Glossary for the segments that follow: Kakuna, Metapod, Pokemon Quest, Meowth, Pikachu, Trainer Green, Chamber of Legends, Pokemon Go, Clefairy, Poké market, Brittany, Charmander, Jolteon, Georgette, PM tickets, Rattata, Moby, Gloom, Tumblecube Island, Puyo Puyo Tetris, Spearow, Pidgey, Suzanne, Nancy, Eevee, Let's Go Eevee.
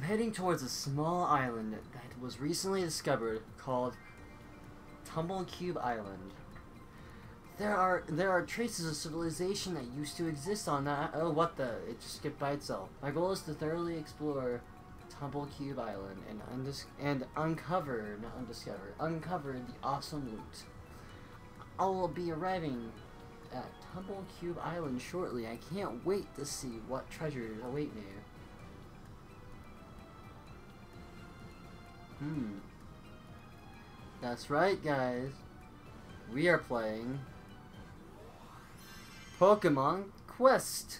I'm heading towards a small island that was recently discovered called Tumblecube Island. There are traces of civilization that used to exist on that. Oh, what the? It just skipped by itself. My goal is to thoroughly explore Tumblecube Island and uncover the awesome loot. I will be arriving at Tumblecube Island shortly. I can't wait to see what treasures await me. That's right, guys. We are playing Pokemon Quest,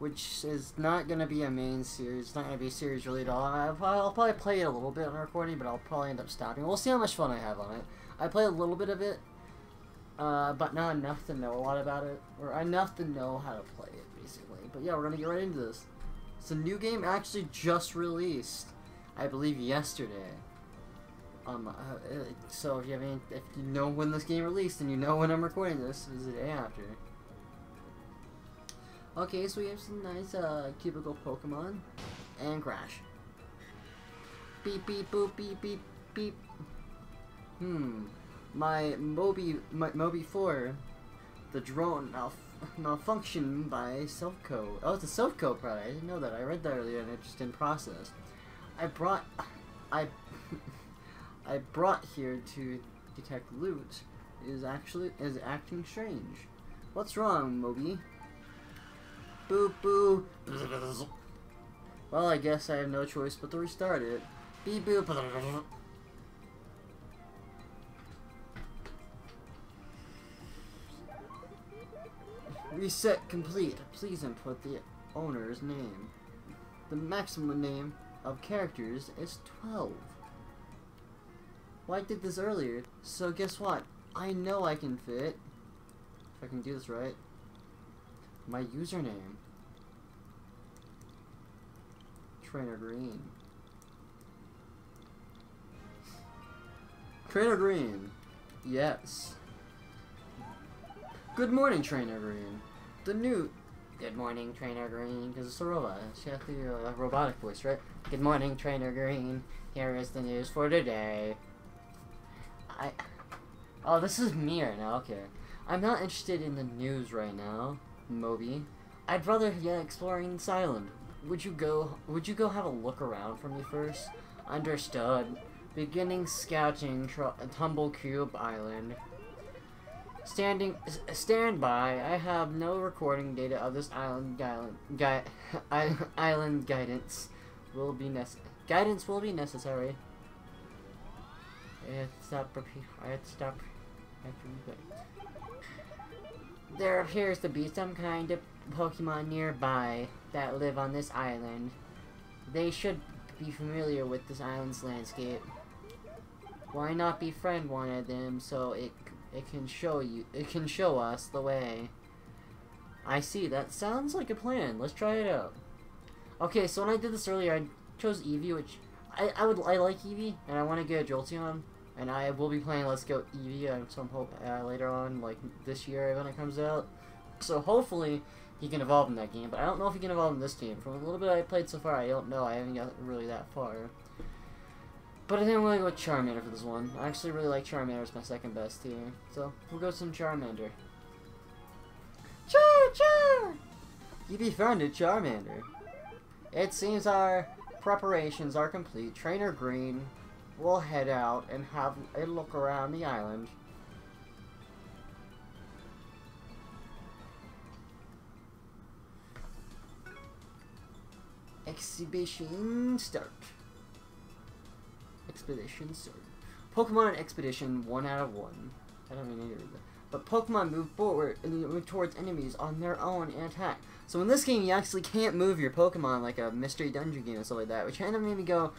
which is not going to be a main series. It's not going to be series related at all. I'll probably play it a little bit on recording, but I'll probably end up stopping. We'll see how much fun I have on it. I play a little bit of it, but not enough to know a lot about it, or enough to know how to play it, basically. But yeah, we're going to get right into this. It's a new game actually just released, I believe, yesterday. So if you know when this game released and you know when I'm recording this, it's the day after. Okay, so we have some nice cubicle Pokemon, and Crash. Beep beep boop beep beep beep. My Moby 4, the drone malfunctioned by Self-Code. Oh, it's a Self-Code product. I didn't know that. I read that earlier and it just didn't process. I brought here to detect loot is acting strange. What's wrong, Moby? Boo boo. Well, I guess I have no choice but to restart it. Beep boop. Reset complete. Please input the owner's name. The maximum name of characters is 12. Well, I did this earlier, so guess what? I know I can fit, if I can do this right, my username. Trainer Green. Trainer Green. Yes. Good morning, Trainer Green. Good morning, Trainer Green, because it's a robot. She has the robotic voice, right? Good morning, Trainer Green. Here is the news for today. Oh, this is me right now, okay. I'm not interested in the news right now, Moby. I'd rather exploring this island. Would you go have a look around for me first? Understood. Beginning scouting Tumblecube Island. Stand by. I have no recording data of this island guidance will be necessary. There appears to be some kind of Pokemon nearby that live on this island. They should be familiar with this island's landscape. Why not befriend one of them so it can show us the way? I see. That sounds like a plan. Let's try it out. Okay, so when I did this earlier, I chose Eevee, which I like Eevee, and I want to get a Jolteon, and I will be playing Let's Go Eevee at some hope later on, like this year when it comes out. So hopefully he can evolve in that game, but I don't know if he can evolve in this game. From a little bit I played so far, I don't know. I haven't got really that far. But I think I'm going to go with Charmander for this one. I actually really like Charmander. It's my second best here. So we'll go with some Charmander. Char! You befriended Charmander. It seems our preparations are complete. Trainer Green will head out and have a look around the island. Expedition start. Pokemon and Expedition 1 out of 1. I don't even need to read that. But Pokemon move forward and move towards enemies on their own and attack. So in this game, you actually can't move your Pokemon like a mystery dungeon game and stuff like that, which kind of made me go,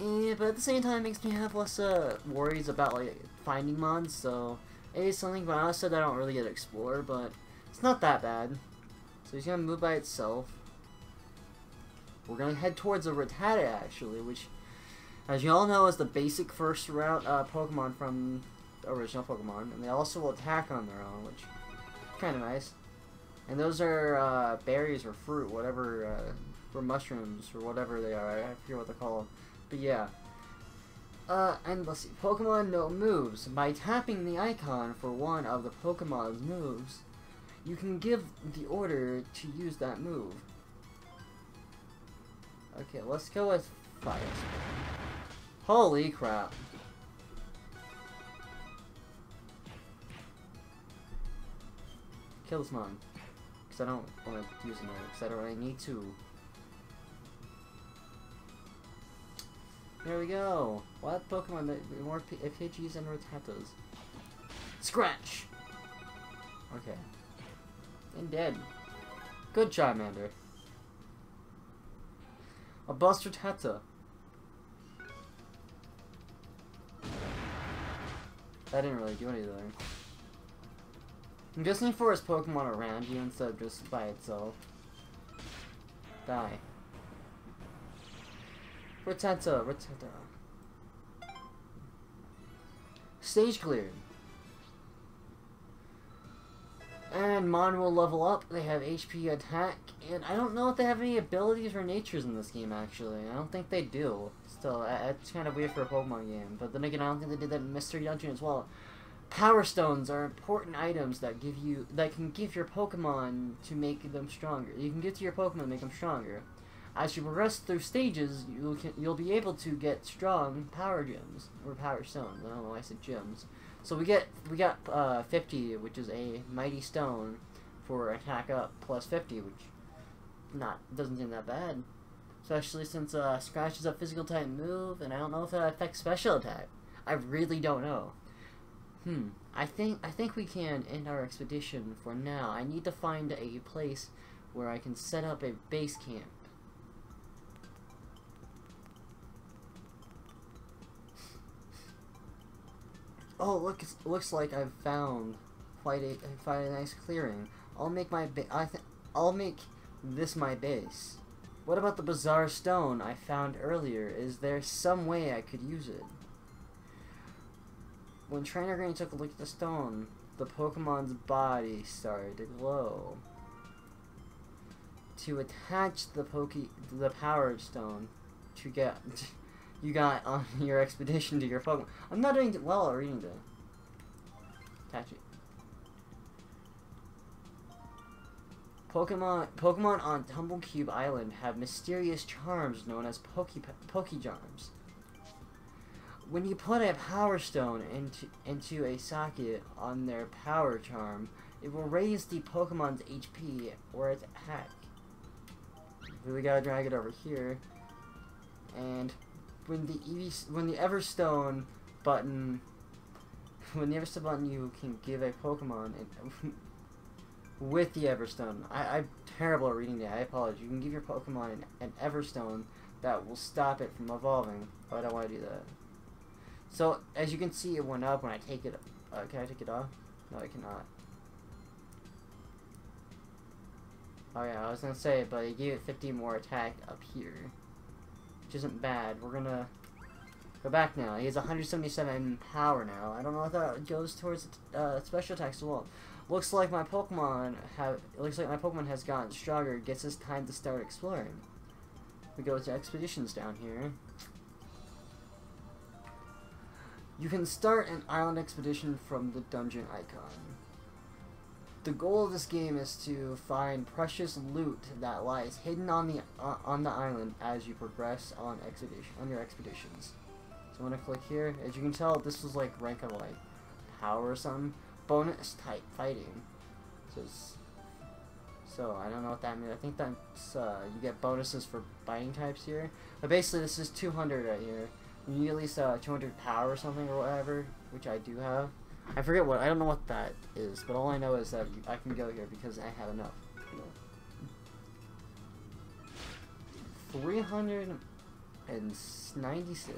eh, but at the same time, it makes me have less worries about like finding mods. So it is something, but I said I don't really get to explore, but it's not that bad. So he's gonna move by itself. We're gonna head towards a Rattata actually, which, as you all know, is the basic first route Pokemon from original Pokemon, and they also will attack on their own, which is kind of nice. And those are berries or fruit, whatever or mushrooms, or whatever they are. I forget what they're called. But yeah. And let's see. Pokemon know moves. By tapping the icon for one of the Pokemon's moves, you can give the order to use that move. Okay, let's go with Fire Spin. Holy crap. Kill this mom. Because I don't want to use another, because I don't really need to. There we go. What Pokemon that more Pidgeys and Rattatas? Scratch! Okay. And dead. Good Charmander. A Bust Rattata. That didn't really do anything. I'm guessing for his Pokemon around you instead of just by itself. Die. Rattata, Rattata. Stage cleared. And Mon will level up. They have HP, attack, and I don't know if they have any abilities or natures in this game, actually. I don't think they do. Still, it's kind of weird for a Pokemon game. But then again, I don't think they did that in Mystery Dungeon as well. Power Stones are important items that give you, that can give your Pokemon to make them stronger. You can get to your Pokemon to make them stronger. As you progress through stages, you'll be able to get strong power gems or power stones. I don't know why I said gems. So we got 50, which is a mighty stone for attack up plus 50, which doesn't seem that bad, especially since Scratch is a physical type move, and I don't know if that affects special attack. I really don't know. I think we can end our expedition for now. I need to find a place where I can set up a base camp. Oh, look! It looks like I've found quite a nice clearing. I'll make my I'll make this my base. What about the bizarre stone I found earlier? Is there some way I could use it? When Trainer Green took a look at the stone, the Pokemon's body started to glow. To attach the power stone to get. You got on your expedition to your Pokemon. I'm not doing well at reading today. Attach it. Pokemon on Tumblecube Island have mysterious charms known as Poké charms. When you put a Power Stone into a socket on their Power Charm, it will raise the Pokemon's HP or its attack. We gotta drag it over here, and. When the Everstone button, you can give a Pokemon with the Everstone. I'm terrible at reading that. I apologize. You can give your Pokemon an Everstone that will stop it from evolving. But I don't want to do that. So as you can see, it went up when I take it. Can I take it off? No, I cannot. Oh yeah, I was gonna say, but it gave it 50 more attack up here. Which isn't bad. We're gonna go back now. He has 177 power now. I don't know if that goes towards special attacks as well. Looks like my Pokemon has gotten stronger. Guess it's time to start exploring. We go to expeditions down here. You can start an island expedition from the dungeon icon. The goal of this game is to find precious loot that lies hidden on the island as you progress on your expeditions. So I'm gonna click here. As you can tell, this was like rank of like power or something. Bonus type fighting. So I don't know what that means. I think that's you get bonuses for fighting types here. But basically, this is 200 right here. You need at least 200 power or something or whatever, which I do have. I forget what, I don't know what that is, but all I know is that I can go here because I have enough. 396.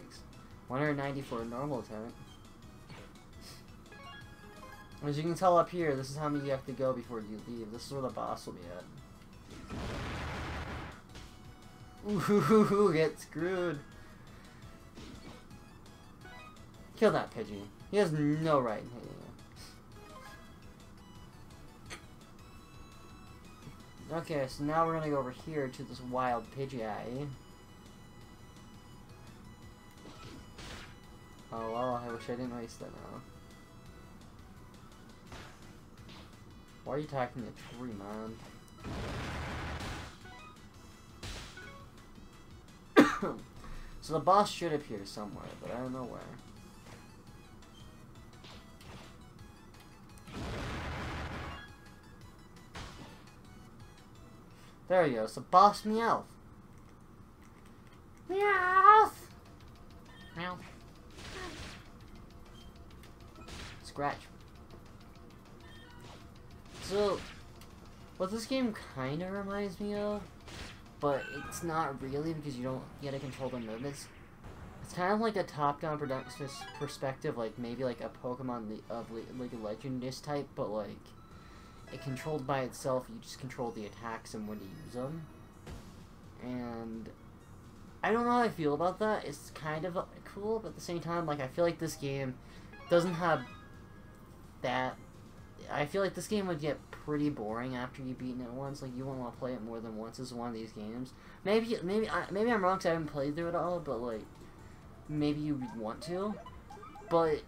194 normal attack. As you can tell up here, this is how many you have to go before you leave. This is where the boss will be at. Ooh, get screwed. Kill that Pidgey. He has no right in hitting you. Okay, so now we're gonna go over here to this wild Pidgey. Oh, well, I wish I didn't waste that now. Why are you attacking the tree, man? So the boss should appear somewhere, but I don't know where. There he goes, the boss Meowth. Meowth! Meowth. Scratch. So, what this game kind of reminds me of, but it's not really because you don't get to control the movements. It's kind of like a top-down perspective, like maybe like a Pokemon like a Legendish type, but like it controlled by itself. You just control the attacks and when to use them. And I don't know how I feel about that. It's kind of cool, but at the same time, like I feel like this game doesn't have that. I feel like this game would get pretty boring after you've beaten it once. Like, you won't want to play it more than once. This is one of these games. Maybe I'm wrong because I haven't played through it all, but, like, maybe you would want to. But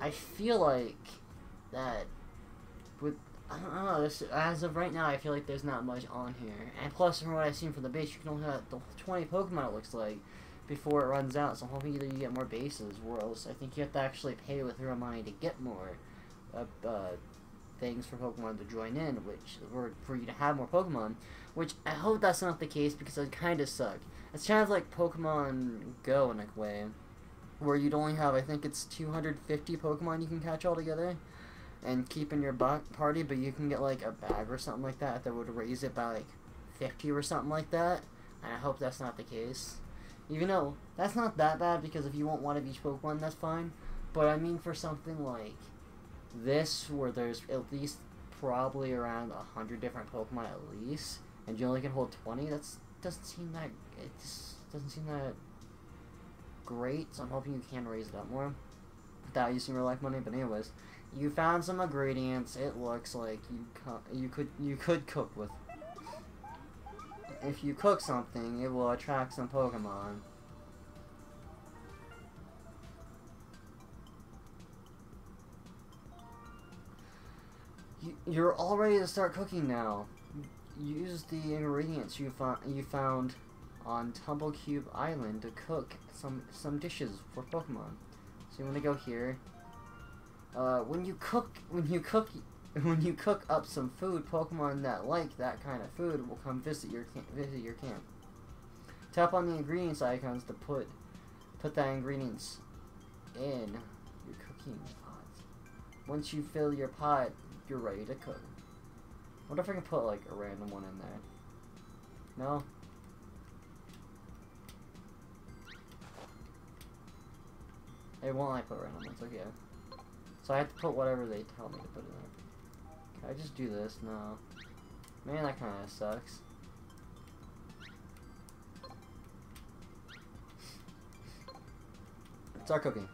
I feel like that with... I don't know. This, as of right now, I feel like there's not much on here. And plus, from what I've seen from the base, you can only have the 20 Pokemon, it looks like, before it runs out. So I'm hoping either you get more bases, or else I think you have to actually pay with your money to get more things for Pokemon to join in, which were for you to have more Pokemon, which I hope that's not the case because it kind of sucked. It's kind of like Pokemon Go in a way, where you'd only have, I think it's 250 Pokemon you can catch all together and keep in your party, but you can get like a bag or something like that that would raise it by like 50 or something like that, and I hope that's not the case. Even though that's not that bad because if you want one of each Pokemon, that's fine, but I mean for something like this, where there's at least probably around 100 different Pokemon at least, and you only can hold 20. That's doesn't seem that great. So I'm hoping you can raise it up more without using real life money. But anyways, you found some ingredients. It looks like you could cook with. If you cook something, it will attract some Pokemon. You're all ready to start cooking now. Use the ingredients you found on Tumblecube Island to cook some dishes for Pokemon. So you want to go here. When you cook up some food, Pokemon that like that kind of food will come visit your camp. Tap on the ingredients icons to put that ingredients in your cooking pot. Once you fill your pot, you're ready to cook. I wonder if I can put like a random one in there. No? It won't like put random ones, okay. So I have to put whatever they tell me to put in there. Can I just do this? No. Man, that kinda sucks. Start cooking.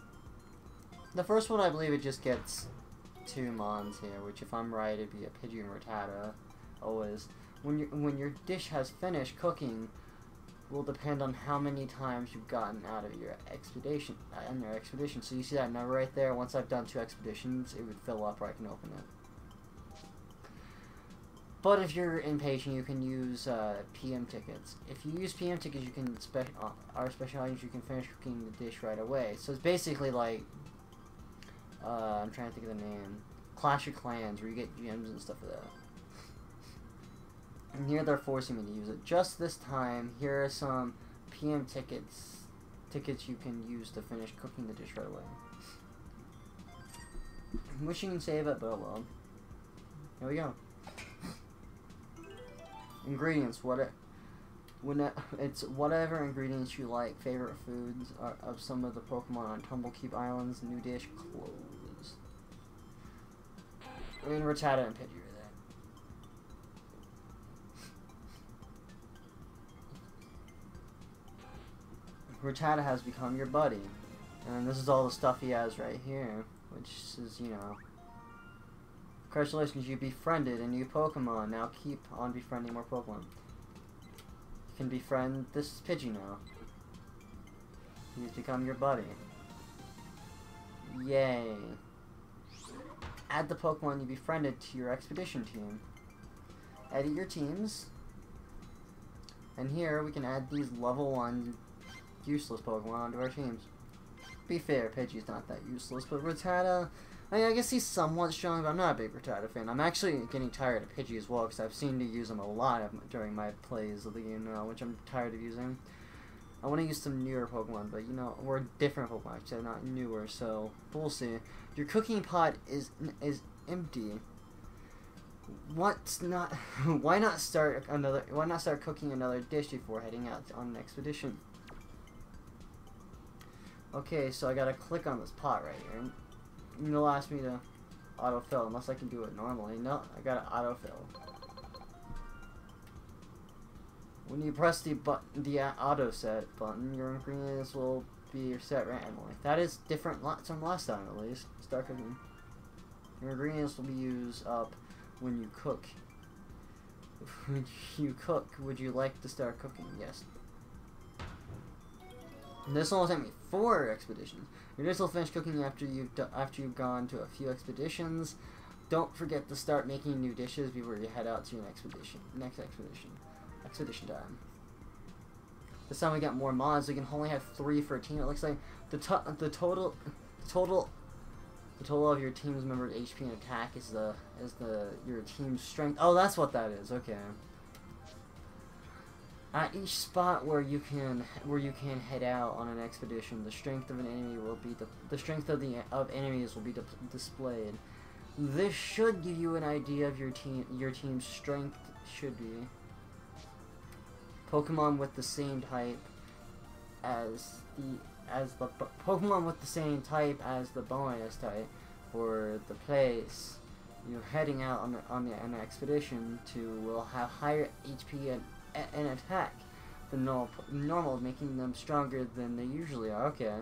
The first one, I believe it just gets two mons here, which if I'm right, it'd be a Pidgey and Rattata. Always, when your dish has finished cooking, will depend on how many times you've gotten out of your expedition. So you see that number right there. Once I've done 2 expeditions, it would fill up, or I can open it. But if you're impatient, you can use PM tickets. If you use PM tickets, you can special items. You can finish cooking the dish right away. So it's basically like, I'm trying to think of the name. Clash of Clans, where you get gems and stuff like that. And here they're forcing me to use it. Just this time, here are some PM tickets you can use to finish cooking the dish right away. I'm wishing you can save it, but oh well. Here we go. Ingredients, it's whatever ingredients you like. Favorite foods are of some of the Pokemon on Tumblecube Island's new dish, clothes. I mean, Rattata and Pidgey are there. Rattata has become your buddy. And this is all the stuff he has right here, which is, you know, Congratulations, you befriended a new Pokemon. Now keep on befriending more Pokemon. You can befriend this Pidgey now. He's become your buddy. Yay. Add the Pokemon you befriended to your expedition team. Edit your teams. And here we can add these level 1 useless Pokemon onto our teams. Be fair, Pidgey's not that useless, but Rattata, I mean, I guess he's somewhat strong, but I'm not a big Rattata fan. I'm actually getting tired of Pidgey as well, because I've seen to use him a lot during my plays of the game now, which I'm tired of using. I want to use some newer Pokemon, but, you know, we're different Pokemon, so not newer, so we'll see. Your cooking pot is empty. Why not start cooking another dish before heading out on an expedition? Okay, so I gotta click on this pot right here, and it'll ask me to autofill, unless I can do it normally. No, I gotta autofill. When you press the button, the auto set button, your ingredients will be set randomly. That is different from last time, at least. Start cooking. Your ingredients will be used up when you cook. When you cook, would you like to start cooking? Yes. This one will take me 4 expeditions. Your dish will finish cooking after you've gone to a few expeditions. Don't forget to start making new dishes before you head out to an expedition. Next expedition. Expedition time. This time we got more mods. We can only have 3 for a team. It looks like the total of your team's members' HP and attack is your team's strength. Oh, that's what that is. Okay. At each spot where you can head out on an expedition, the strength of an enemy will be the strength of enemies will be displayed. This should give you an idea of your team's strength should be. Pokemon with the same type as the Pokemon with the same type as the bonus type for the place you're heading out on an expedition to will have higher HP and attack than normal, making them stronger than they usually are. Okay.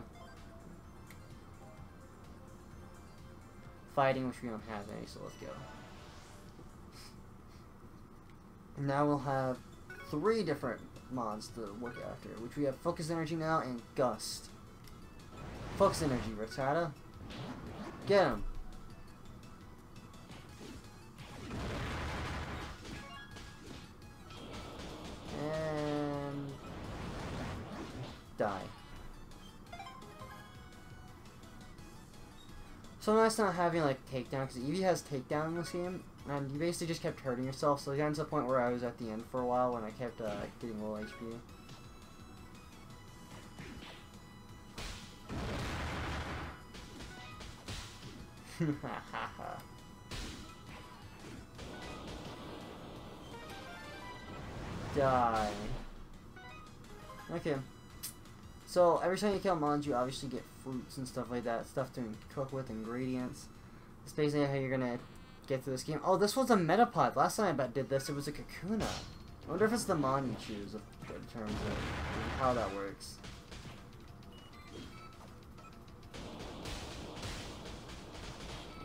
Fighting, which we don't have any, so let's go. Now we'll have 3 different mods to look after, which we have Focus Energy now and Gust. Focus Energy, Rattata. Get him! And die. So nice not having like takedown, because Eevee has takedown in this game, and you basically just kept hurting yourself. So it got to the point where I was at the end for a while when I kept getting low HP. Die. Okay. So every time you kill mons, you obviously get fruits and stuff like that, stuff to cook with, ingredients. That's basically how you're gonna get through this game. Oh, this one's a Metapod. Last time I did this, it was a Kakuna. I wonder if it's the mon you choose in terms of how that works.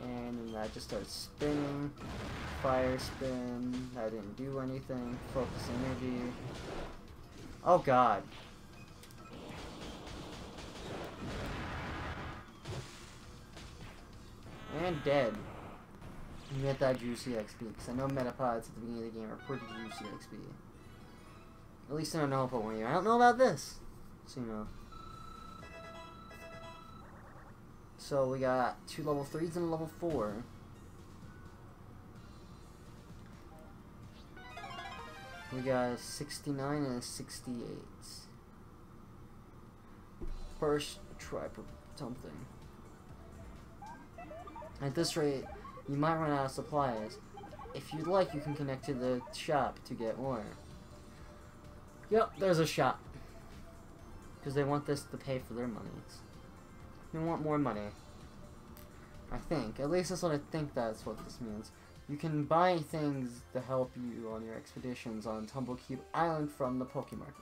And then that just starts spinning. Fire spin. I didn't do anything. Focus energy. Oh god. And dead. You get that juicy XP, because I know Metapods at the beginning of the game are pretty juicy XP. At least in a normal Pokemon game. I don't know about this. So you know. So we got 2 level 3s and a level 4. We got a 69 and a 68. First try for something. At this rate, you might run out of supplies. If you'd like, you can connect to the shop to get more. Yep, there's a shop. Because they want this to pay for their monies. They want more money. I think. At least that's what I think that's what this means. You can buy things to help you on your expeditions on Tumblecube Island from the Poké Market.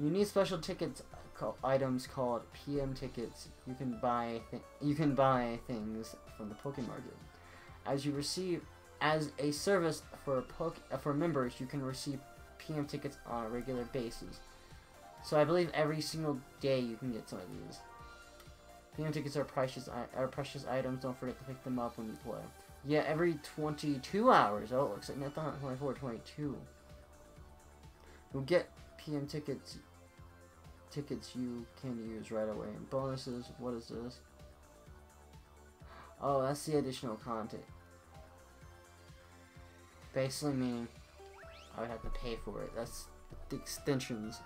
You need special tickets items called PM tickets, you can buy things from the Poké market. As you receive as a service for members, you can receive PM tickets on a regular basis. So I believe every single day you can get some of these. PM tickets are precious items. Don't forget to pick them up when you play. Yeah, every 22 hours. Oh, it looks like not 24, 22. You'll get PM tickets you can use right away. And bonuses, what is this? Oh, that's the additional content. Basically meaning I would have to pay for it. That's the extensions.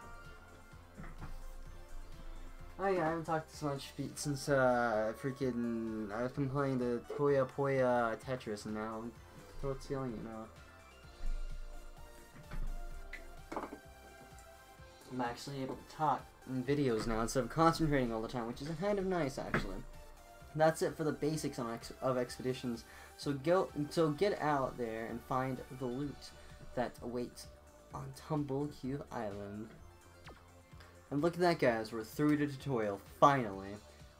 Oh yeah, I haven't talked this much since freaking I've been playing the Puyo Puyo Tetris, and now I'm throat stealing it now. I'm actually able to talk in videos now instead of concentrating all the time, which is kind of nice actually. And that's it for the basics on of expeditions. So get out there and find the loot that awaits on Tumblecube Island. And look at that, guys, we're through the tutorial, finally.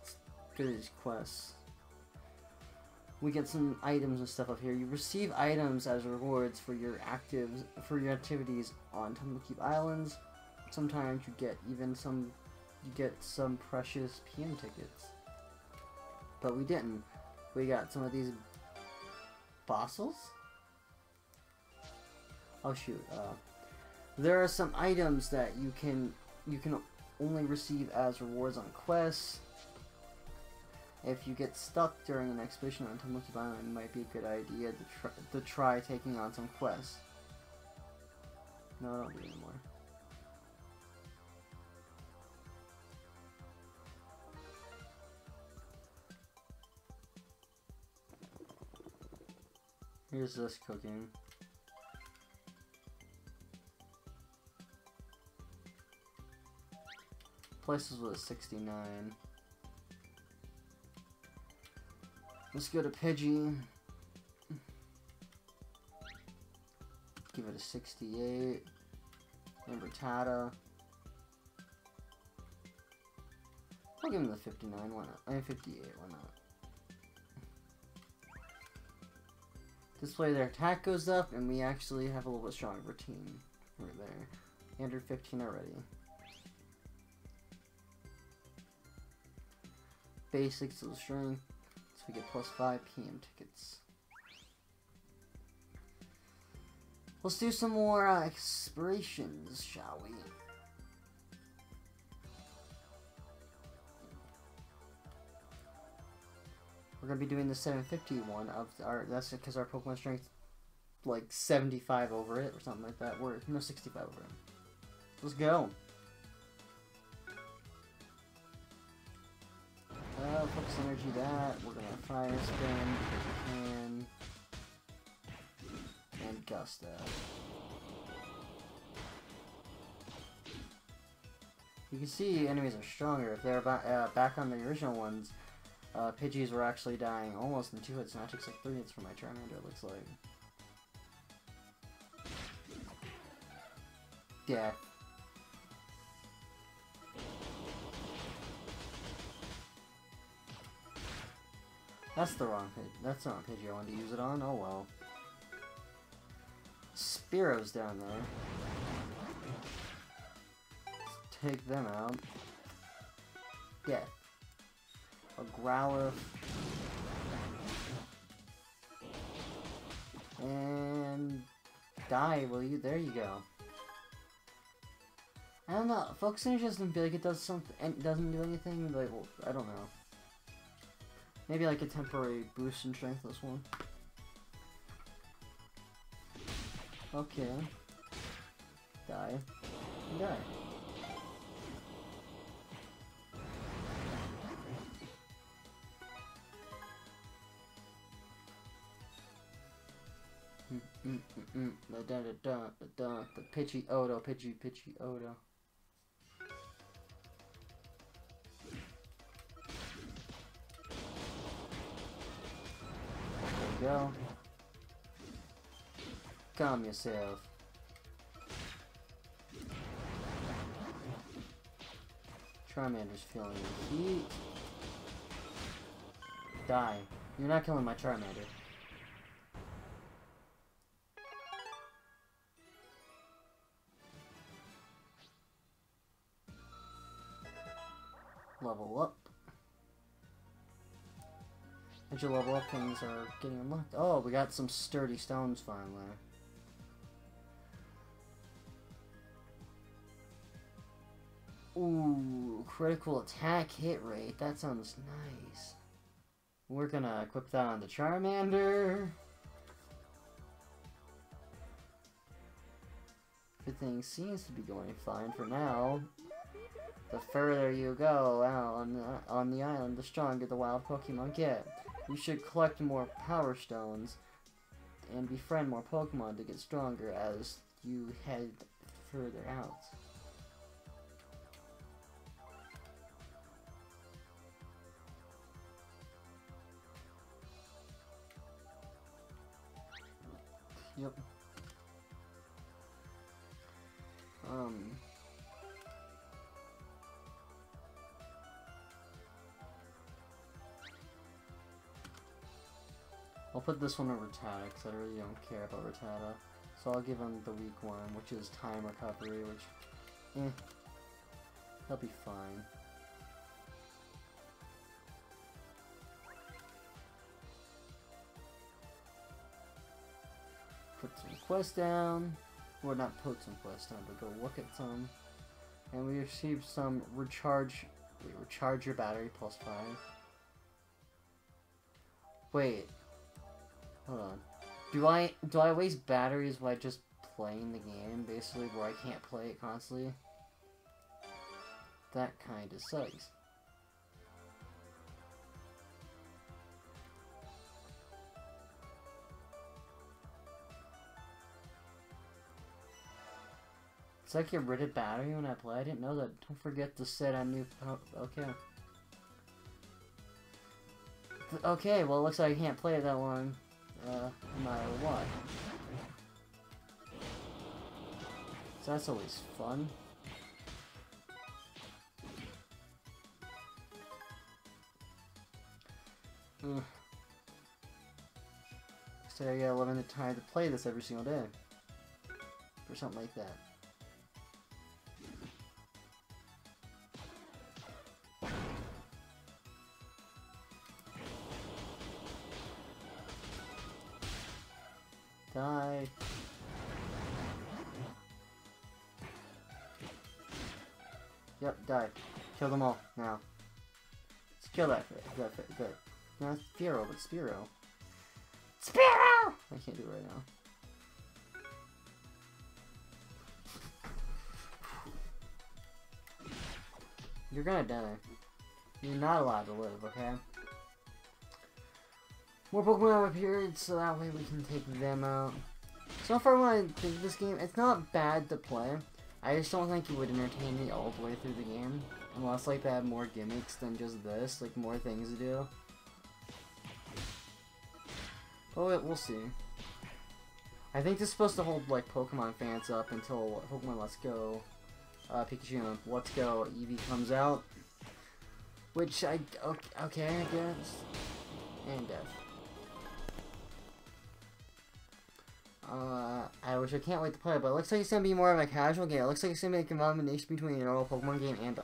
Let's go to these quests. We get some items and stuff up here. You receive items as rewards for your activities on Tumblecube Islands. Sometimes you get some precious PM tickets. But we didn't. We got some of these fossils? Oh shoot, there are some items that you can only receive as rewards on quests. If you get stuck during an expedition on Tumblecube Island, it might be a good idea to try taking on some quests. No, I don't do anymore. Here's this cooking. Places with a 69. Let's go to Pidgey. Give it a 68. And Rattata. I'll give him the 59. Why not? I mean 58. Why not? Display their attack goes up, and we actually have a little bit stronger team. We're there. Under 15 already. Basics of strength, so we get plus 5 PM tickets. Let's do some more explorations, shall we? We're gonna be doing the 750 one of our. That's because our Pokemon strength, like 75 over it or something like that. We're no 65 over it. Let's go. Focus energy that, we're gonna fire spin because we can, and gust that. You can see enemies are stronger. If they're back on the original ones, Pidgeys were actually dying almost in 2 hits, and I took like 3 hits for my Charmander, it looks like. Yeah. That's the wrong page. That's not a Pidgey I wanted to use it on. Oh well. Spearow's down there. Let's take them out. Yeah. A Growlithe. And die, will you? There you go. I don't know. Focus Energy doesn't feel like it does something. It doesn't do anything. Like, well, I don't know. Maybe like a temporary boost in strength, this one. Okay. Die. And die. Da da da da da. The Pidgey Odo, Pidgey Odo. Go. Calm yourself. Charmander's feeling the heat. Die. You're not killing my Charmander. Level up. As you level up, things are getting unlocked. Oh, we got some sturdy stones finally. Ooh, critical attack hit rate. That sounds nice. We're gonna equip that on the Charmander. Everything seems to be going fine for now. The further you go out on the island, the stronger the wild Pokemon get. You should collect more Power Stones and befriend more Pokemon to get stronger as you head further out. Yep. I'll put this one over Rattata because I really don't care about Rattata. So I'll give him the weak one, which is time recovery, which, he'll be fine. Put some quests down. Or not put some quests down, but go look at some. And we received some recharge your battery +5. Wait. Hold on. Do I waste batteries by just playing the game, basically, where I can't play it constantly? That kinda sucks. It's like get rid of battery when I play. I didn't know that. Don't forget to set on new. Oh, okay. Okay. Well, it looks like I can't play that one. No matter what. So that's always fun. So I got 11 time to play this every single day. Or something like that. Die. Yep, die. Kill them all now. Let's kill that. Good. Not Spearow, but Spearow. Spearow! I can't do it right now. You're gonna die. You're not allowed to live, okay? More Pokemon appeared, so that way we can take them out. So far when I think this game, it's not bad to play. I just don't think it would entertain me all the way through the game. Unless like they have more gimmicks than just this, like more things to do. But we'll see. I think this is supposed to hold like Pokemon fans up until Pokemon Let's Go, Pikachu and Let's Go Eevee comes out. Which okay I guess. And death. I can't wait to play it, but it looks like it's gonna be more of a casual game. It looks like it's gonna be a combination between an old Pokemon game and,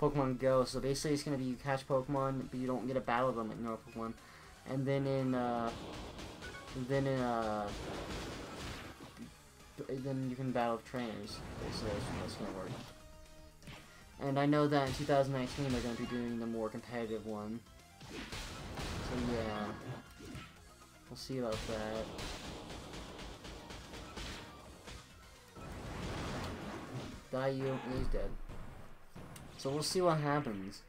Pokemon Go. So basically it's gonna be you catch Pokemon, but you don't get to battle them in normal Pokemon. And then in, then you can battle trainers. Basically that's how it's gonna work. And I know that in 2019 they're gonna be doing the more competitive one. So yeah, we'll see about that. Die, you. He's dead. So we'll see what happens.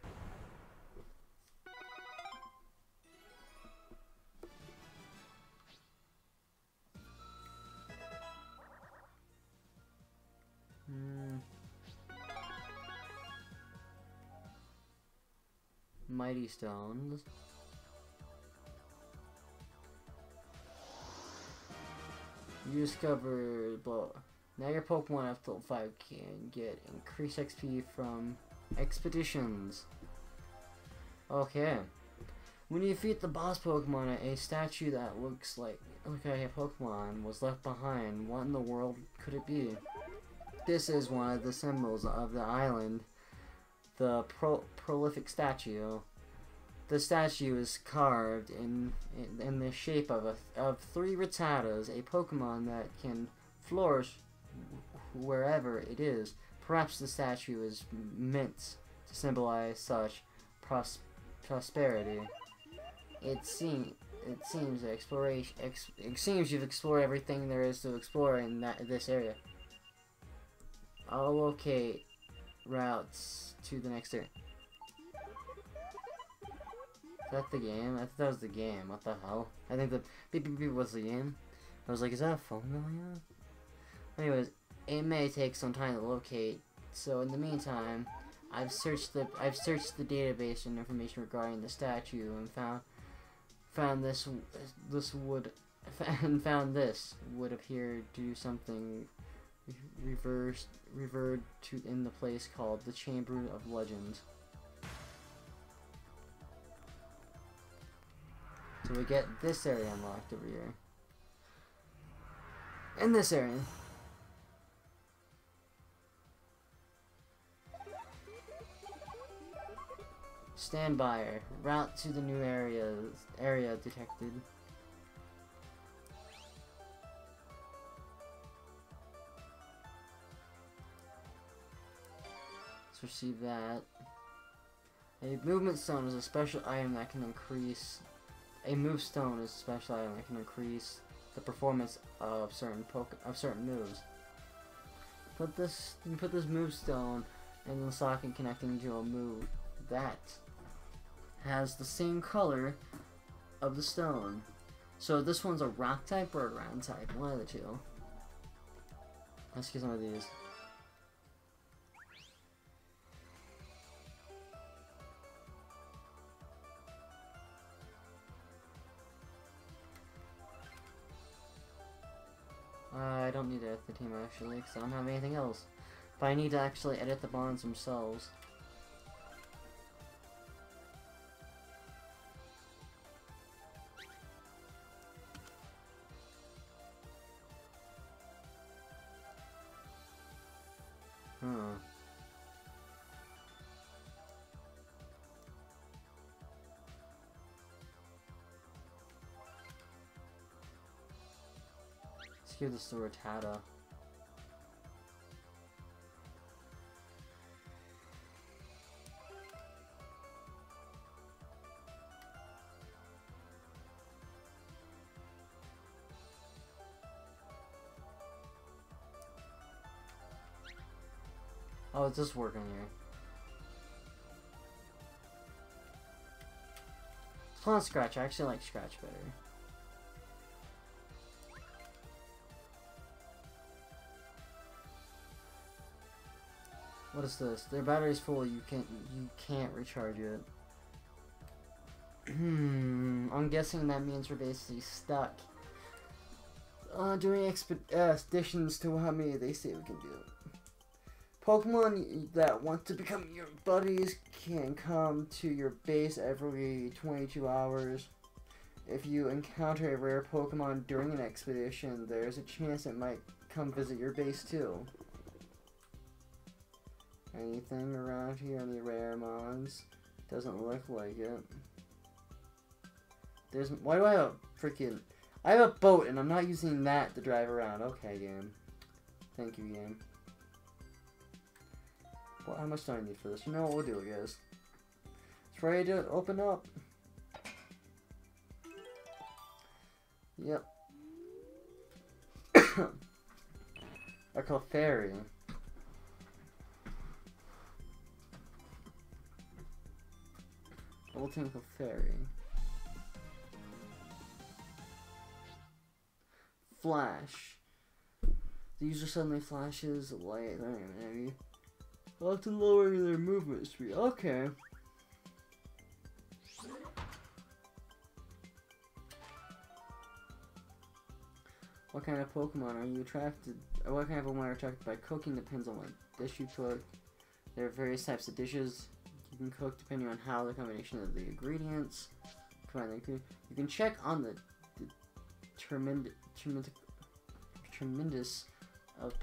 Mighty Stones. You discovered, but now your Pokemon up to 5 can get increased XP from Expeditions. Okay. When you defeat the boss Pokemon, a statue that looks like a Pokemon was left behind. What in the world could it be? This is one of the symbols of the island, the prolific statue. The statue is carved in the shape of three Rattatas, a Pokemon that can flourish wherever it is. Perhaps the statue is meant to symbolize such prosperity. It seems exploration. It seems you've explored everything there is to explore in this area. I'll locate routes to the next area. Is that the game? I thought that was the game. What the hell? I think the beep beep beep was the game. I was like, is that a phone going on? Anyways, it may take some time to locate. So in the meantime, I've searched the database and information regarding the statue and found this would appear to do something revered to in the place called the Chamber of Legends. So we get this area unlocked over here. And this area. Standby. Route to the new area detected. Let's receive that. A movement stone is a special item that can increase. A move stone is a special item that can increase the performance of certain moves. Put this move stone in the socket connecting to a move that has the same color of the stone. So this one's a rock type or a ground type, one of the two. Let's get some of these. I don't need to edit the team actually, because I don't have anything else. But I need to actually edit the bonds themselves. Give this to Rattata. Oh, it's just working here. It's not Scratch. I actually like Scratch better. What is this? Their battery's full. You can't recharge it. I'm guessing that means we're basically stuck doing expeditions to how many they say we can do. Pokemon that want to become your buddies can come to your base every 22 hours. If you encounter a rare Pokemon during an expedition, there's a chance it might come visit your base too. Anything around here, any rare mons? Doesn't look like it. There's. Why do I have a freaking. I have a boat and I'm not using that to drive around. Okay, game. Thank you, game. Well, how much time do I need for this? You know what we'll do, I guess. It's ready to open up. Yep. A Clefairy. We'll think of Fairy. Flash. The user suddenly flashes light. Maybe. Up to lowering their movement speed. Okay. What kind of Pokemon are you attracted? What kind of Pokemon are attracted by cooking depends on what dish you cook. There are various types of dishes you can cook depending on how the combination of the ingredients. You can check on the tremendous of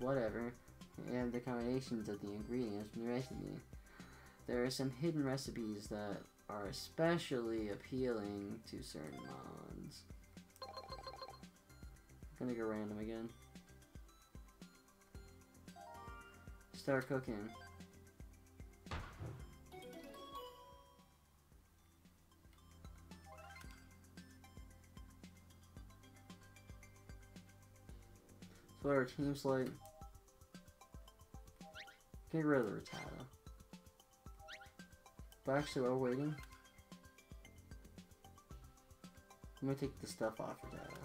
whatever, and the combinations of the ingredients in the recipe. There are some hidden recipes that are especially appealing to certain mods. I'm gonna go random again. Start cooking. So our team's like, get rid of the Rattata. But actually, while waiting, let me take the stuff off Rattata.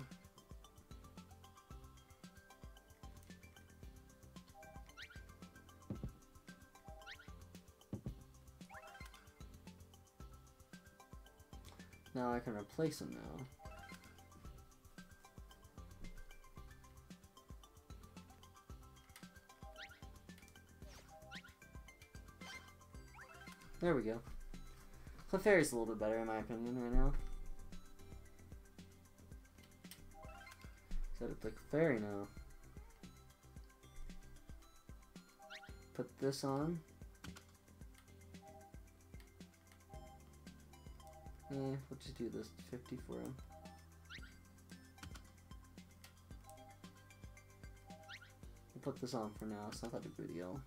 Now I can replace him now. There we go. Clefairy's a little bit better in my opinion right now. Set up the Clefairy now. Put this on. Yeah, we'll just do this 50 for him. We'll put this on for now, it's not that big of a deal.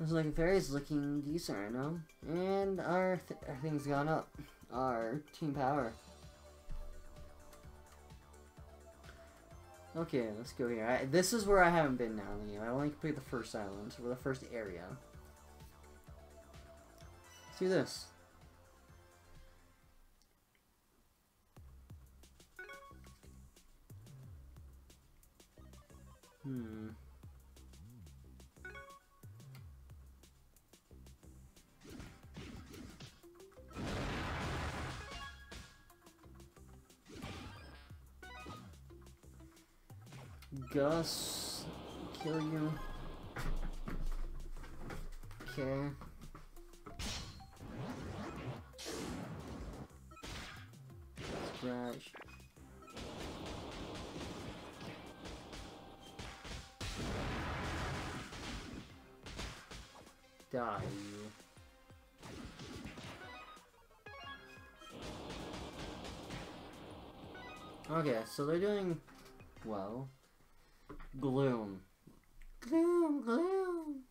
Looks like Clefairy's looking decent right now. And our thing's gone up. Our team power. Okay, let's go here. This is where I haven't been now in the game. I only completed the first island, or the first area. Let's do this. Gus, kill you. Okay. Scratch. Die, you. Okay, so they're doing well. Gloom. Gloom, Gloom.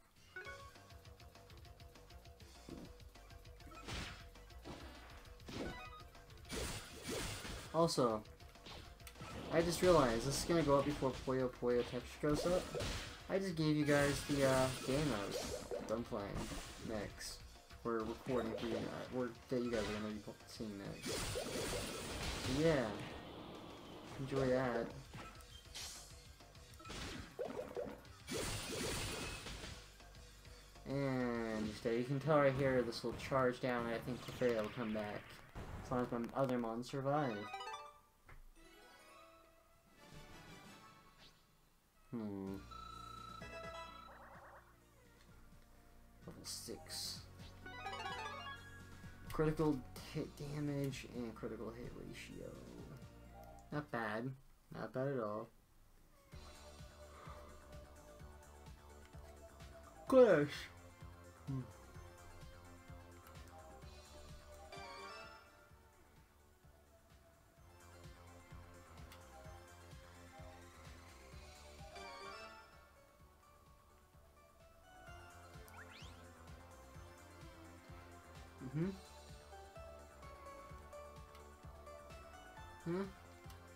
Also, I just realized this is gonna go up before Puyo Puyo Tetris goes up. I just gave you guys the game I was done playing next. We're recording for you guys. That you guys are gonna be seeing next. So yeah, enjoy that. And you can tell right here this will charge down, and I think Clefairy will come back. As long as my other mon survive. Level 6. Critical hit damage and critical hit ratio. Not bad. Not bad at all. Clash!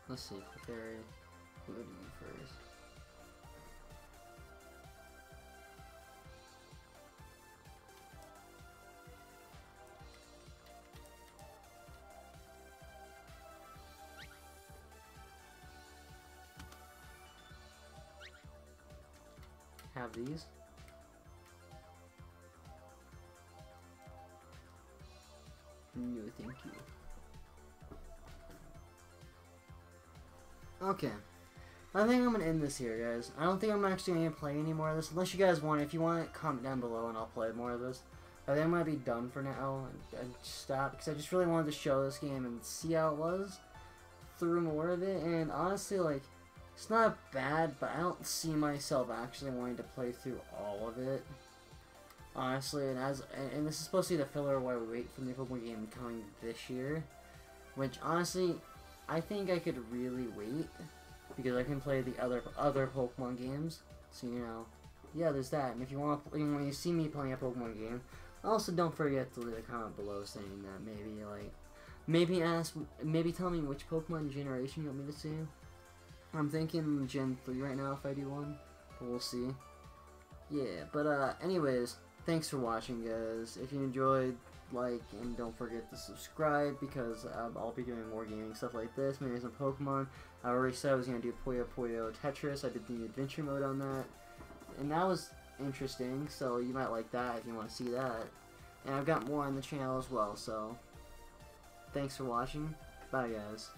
Let's see, Clefairy, what do you do first? Have these. No, thank you. Okay. I think I'm going to end this here, guys. I don't think I'm actually going to play any more of this. Unless you guys want it. If you want it, comment down below and I'll play more of this. I think I might be done for now and stop. Because I just really wanted to show this game and see how it was. Through more of it. And honestly, like, it's not bad. But I don't see myself actually wanting to play through all of it. Honestly, and this is supposed to be the filler while we wait for the Pokemon game coming this year. Which, honestly, I think I could really wait. Because I can play the other Pokemon games, so you know, yeah, there's that. And if you want, when you see me playing a Pokemon game, also don't forget to leave a comment below saying that maybe tell me which Pokemon generation you want me to see. I'm thinking Gen 3 right now if I do one, but we'll see. Yeah, but anyways, thanks for watching, guys. If you enjoyed, like, and don't forget to subscribe, because I'll be doing more gaming stuff like this, maybe some Pokemon. I already said I was going to do Puyo Puyo Tetris. I did the adventure mode on that, and that was interesting, so you might like that if you want to see that. And I've got more on the channel as well, so thanks for watching. Bye, guys.